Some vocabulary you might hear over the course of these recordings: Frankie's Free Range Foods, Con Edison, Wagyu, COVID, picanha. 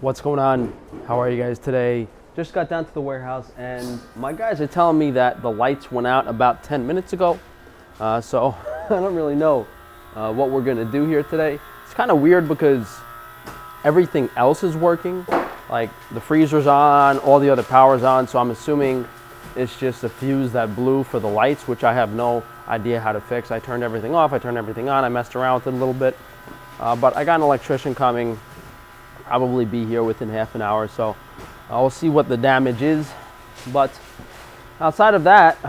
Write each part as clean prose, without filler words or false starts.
What's going on? How are you guys today? Just got down to the warehouse and my guys are telling me that the lights went out about 10 minutes ago. So I don't really know what we're gonna do here today. It's kind of weird because everything else is working. Like the freezer's on, all the other power's on. So I'm assuming it's just a fuse that blew for the lights, which I have no idea how to fix. I turned everything off, I turned everything on. I messed around with it a little bit, but I got an electrician coming. Probably be here within half an hour, so we'll see what the damage is. But outside of that,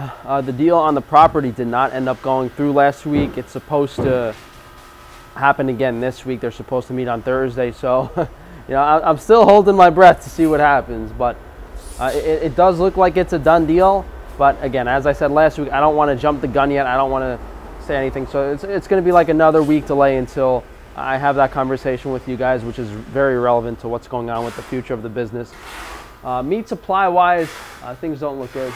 the deal on the property did not end up going through last week. It's supposed to happen again this week. They're supposed to meet on Thursday, so you know, I'm still holding my breath to see what happens. But it does look like it's a done deal. But again, as I said last week, I don't want to jump the gun yet. I don't want to say anything, so it's going to be like another week delay until I have that conversation with you guys, which is very relevant to what's going on with the future of the business. Meat supply-wise, things don't look good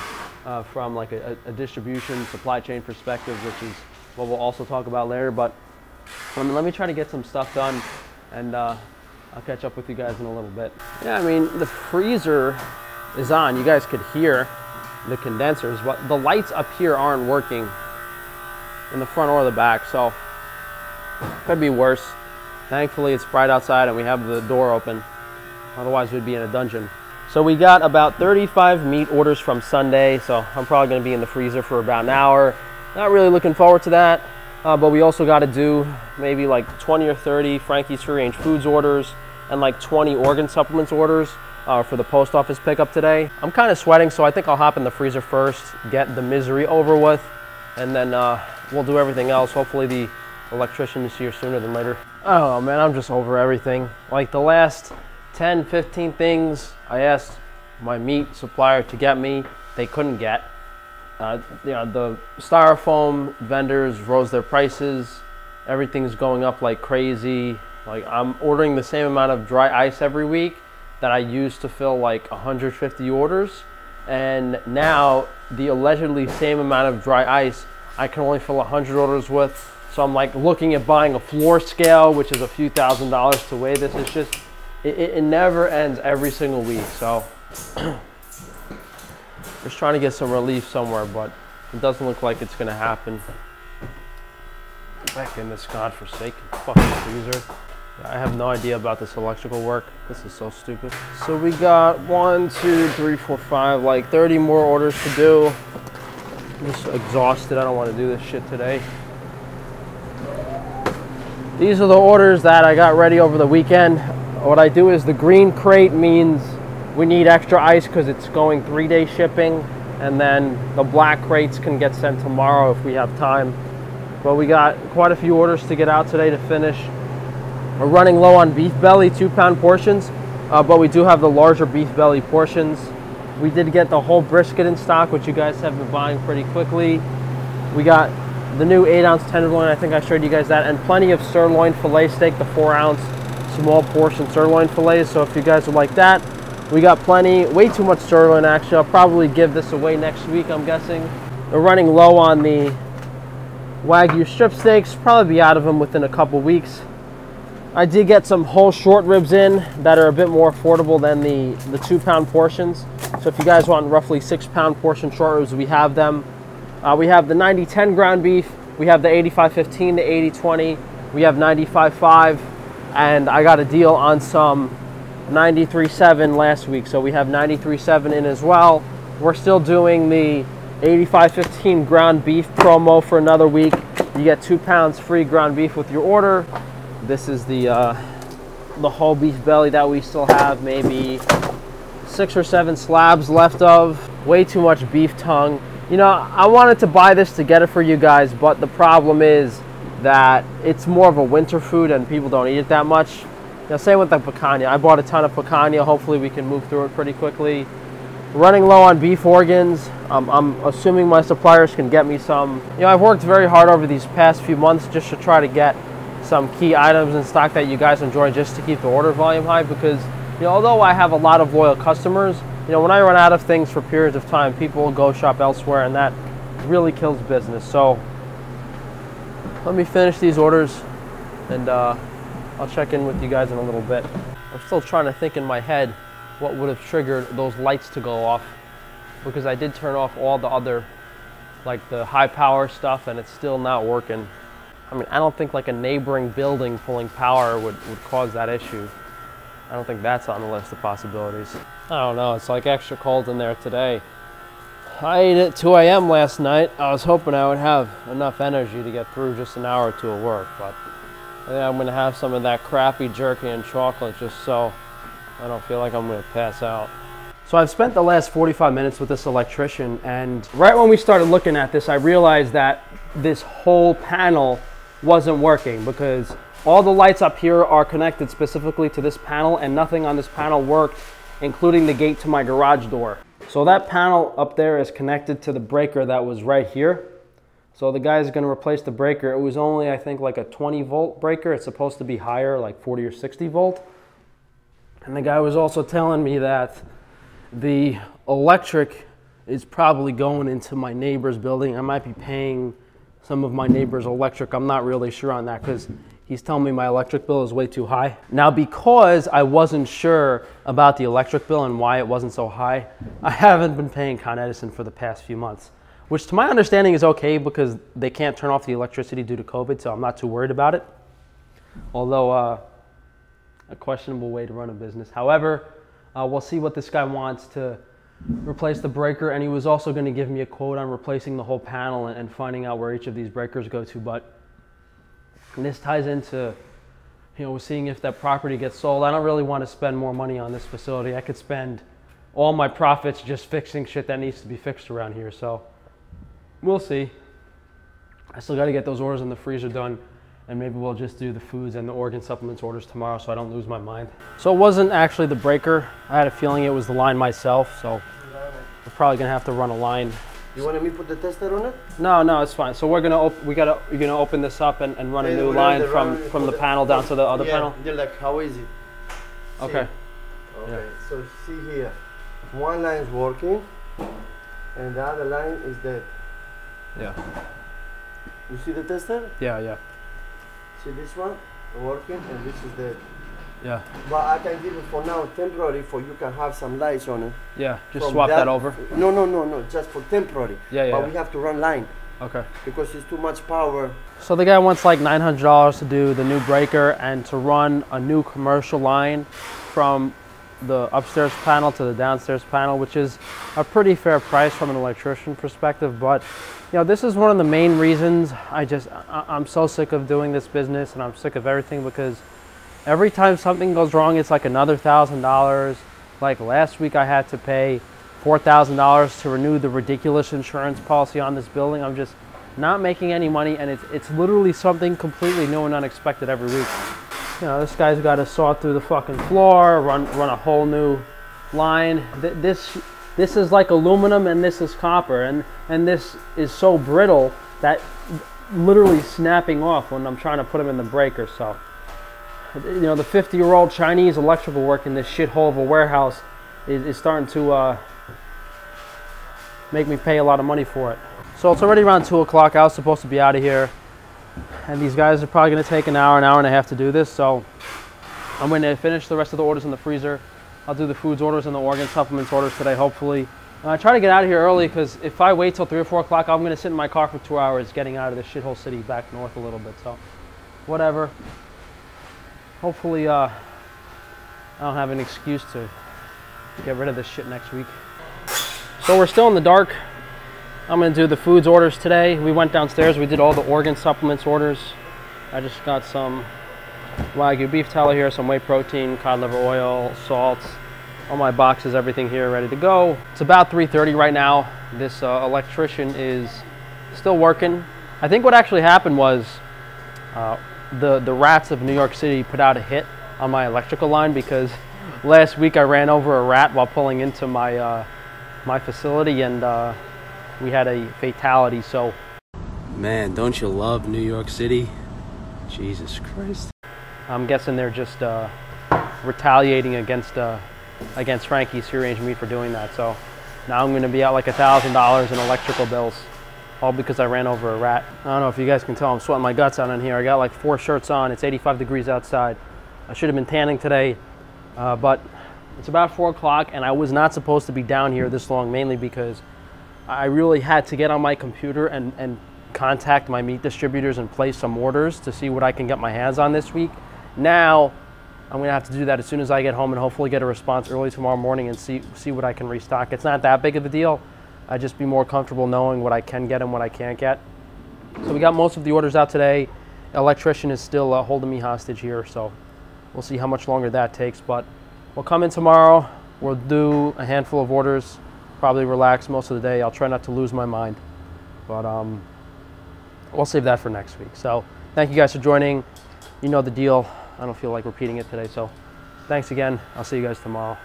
from like a distribution supply chain perspective, which is what we'll also talk about later. But let me try to get some stuff done, and I'll catch up with you guys in a little bit. Yeah, I mean, the freezer is on. You guys could hear the condensers, but the lights up here aren't working in the front or the back, so could be worse. Thankfully it's bright outside and we have the door open, otherwise we'd be in a dungeon. So we got about 35 meat orders from Sunday, so I'm probably going to be in the freezer for about an hour. Not really looking forward to that, but we also got to do maybe like 20 or 30 Frankie's Free Range Foods orders and like 20 organ supplements orders for the post office pickup today. I'm kind of sweating, so I think I'll hop in the freezer first, get the misery over with, and then we'll do everything else. Hopefully the electrician is here sooner than later. Oh man, I'm just over everything. Like the last 10-15 things I asked my meat supplier to get me, they couldn't get. You know, the styrofoam vendors rose their prices. Everything's going up like crazy. Like I'm ordering the same amount of dry ice every week that I used to fill like 150 orders, and now the allegedly same amount of dry ice I can only fill 100 orders with. So I'm like looking at buying a floor scale, which is a few $1000s to weigh this. It's just, it never ends every single week. So just trying to get some relief somewhere, but it doesn't look like it's gonna happen. Back in this godforsaken fucking freezer. I have no idea about this electrical work. This is so stupid. So we got 1, 2, 3, 4, 5, like 30 more orders to do. I'm just exhausted. I don't want to do this shit today. These are the orders that I got ready over the weekend. What I do is the green crate means we need extra ice because it's going 3-day shipping, and then the black crates can get sent tomorrow if we have time. But we got quite a few orders to get out today to finish. We're running low on beef belly 2-pound portions, but we do have the larger beef belly portions. We did get the whole brisket in stock, which you guys have been buying pretty quickly. We got the new 8-ounce tenderloin, I think I showed you guys that, and plenty of sirloin fillet steak, the 4-ounce small portion sirloin fillets. So if you guys would like that, we got plenty. Way too much sirloin, actually. I'll probably give this away next week, I'm guessing. We're running low on the Wagyu strip steaks, probably be out of them within a couple weeks. I did get some whole short ribs in that are a bit more affordable than the 2-pound portions. So if you guys want roughly 6-pound portion short ribs, we have them. We have the 90-10 ground beef, we have the 85-15, the 80-20, we have 95-5, and I got a deal on some 93-7 last week, so we have 93-7 in as well. We're still doing the 85-15 ground beef promo for another week. You get 2 pounds free ground beef with your order. This is the whole beef belly that we still have, maybe 6 or 7 slabs left of. Way too much beef tongue. You know, I wanted to buy this to get it for you guys, but the problem is that it's more of a winter food and people don't eat it that much. You know, same with the picanha. I bought a ton of picanha. Hopefully we can move through it pretty quickly. Running low on beef organs. I'm assuming my suppliers can get me some. You know, I've worked very hard over these past few months just to try to get some key items in stock that you guys enjoy, just to keep the order volume high, because, you know, although I have a lot of loyal customers, you know, when I run out of things for periods of time, people will go shop elsewhere, and that really kills business. So let me finish these orders, and I'll check in with you guys in a little bit. I'm still trying to think in my head what would have triggered those lights to go off, because I did turn off all the other, like the high power stuff, and it's still not working. I mean, I don't think like a neighboring building pulling power would cause that issue. I don't think that's on the list of possibilities. I don't know, it's like extra cold in there today. I ate at 2 a.m. last night. I was hoping I would have enough energy to get through just an hour or two of work, but I think I'm gonna have some of that crappy jerky and chocolate just so I don't feel like I'm gonna pass out. So I've spent the last 45 minutes with this electrician, and right when we started looking at this, I realized that this whole panel wasn't working because all the lights up here are connected specifically to this panel, and nothing on this panel worked, including the gate to my garage door. So that panel up there is connected to the breaker that was right here. So the guy's gonna replace the breaker. It was only, I think, like a 20 volt breaker. It's supposed to be higher, like 40 or 60 volt. And the guy was also telling me that the electric is probably going into my neighbor's building. I might be paying some of my neighbor's electric. I'm not really sure on that because he's telling me my electric bill is way too high. Now, because I wasn't sure about the electric bill and why it wasn't so high, I haven't been paying Con Edison for the past few months, which to my understanding is okay because they can't turn off the electricity due to COVID, so I'm not too worried about it. Although a questionable way to run a business. However, we'll see what this guy wants to replace the breaker, and he was also gonna give me a quote on replacing the whole panel and finding out where each of these breakers go to, but and this ties into, you know, seeing if that property gets sold. I don't really want to spend more money on this facility. I could spend all my profits just fixing shit that needs to be fixed around here. So we'll see. I still got to get those orders in the freezer done, and maybe we'll just do the foods and the organ supplements orders tomorrow so I don't lose my mind. So it wasn't actually the breaker. I had a feeling it was the line myself. So we're probably going to have to run a line. You want me to put the tester on it? No, no, it's fine. So we're gonna you're gonna open this up and run a new line from the panel down to the other panel. They're like, how is it? Okay. See? Okay. Yeah. So see here, one line is working, and the other line is dead. Yeah. You see the tester? Yeah, yeah. See this one working, and this is dead. Yeah. But I can give it for now temporary, for you can have some lights on it. Yeah, just from swap that over. No, no, no, no, just for temporary. Yeah, yeah. But we have to run line. Okay. Because it's too much power. So the guy wants like $900 to do the new breaker and to run a new commercial line from the upstairs panel to the downstairs panel, which is a pretty fair price from an electrician perspective. But, you know, this is one of the main reasons I'm so sick of doing this business, and I'm sick of everything, because every time something goes wrong, it's like another $1,000. Like last week I had to pay $4,000 to renew the ridiculous insurance policy on this building. I'm just not making any money, and it's literally something completely new and unexpected every week. You know, this guy's got to saw through the fucking floor, run a whole new line. This is like aluminum, and this is copper, and this is so brittle that literally snapping off when I'm trying to put them in the breaker. So, you know, the 50-year-old Chinese electrical work in this shithole of a warehouse is starting to make me pay a lot of money for it. So it's already around 2 o'clock. I was supposed to be out of here, and these guys are probably going to take an hour and a half to do this. So I'm going to finish the rest of the orders in the freezer. I'll do the foods orders and the organ supplements orders today, hopefully. And I try to get out of here early, because if I wait till 3 or 4 o'clock, I'm going to sit in my car for 2 hours getting out of this shithole city back north a little bit. So whatever. Hopefully, I don't have an excuse to get rid of this shit next week. So we're still in the dark. I'm gonna do the foods orders today. We went downstairs, we did all the organ supplements orders. I just got some Wagyu beef tallow here, some whey protein, cod liver oil, salts, all my boxes, everything here ready to go. It's about 3:30 right now. This electrician is still working. I think what actually happened was, the rats of New York City put out a hit on my electrical line, because last week I ran over a rat while pulling into my my facility, and we had a fatality. So, man, don't you love New York City? Jesus Christ. I'm guessing they're just retaliating against Frankie's Free Range Foods for doing that. So now I'm going to be out like $1,000 in electrical bills, all because I ran over a rat. I don't know if you guys can tell, I'm sweating my guts out in here. I got like 4 shirts on, it's 85 degrees outside. I should have been tanning today. But it's about 4 o'clock and I was not supposed to be down here this long, mainly because I really had to get on my computer and contact my meat distributors and place some orders to see what I can get my hands on this week. Now I'm gonna have to do that as soon as I get home and hopefully get a response early tomorrow morning and see what I can restock. It's not that big of a deal. I'd just be more comfortable knowing what I can get and what I can't get. So we got most of the orders out today. Electrician is still holding me hostage here, so we'll see how much longer that takes. But we'll come in tomorrow, we'll do a handful of orders, probably relax most of the day. I'll try not to lose my mind, but we'll save that for next week. So thank you guys for joining. You know the deal. I don't feel like repeating it today, so thanks again. I'll see you guys tomorrow.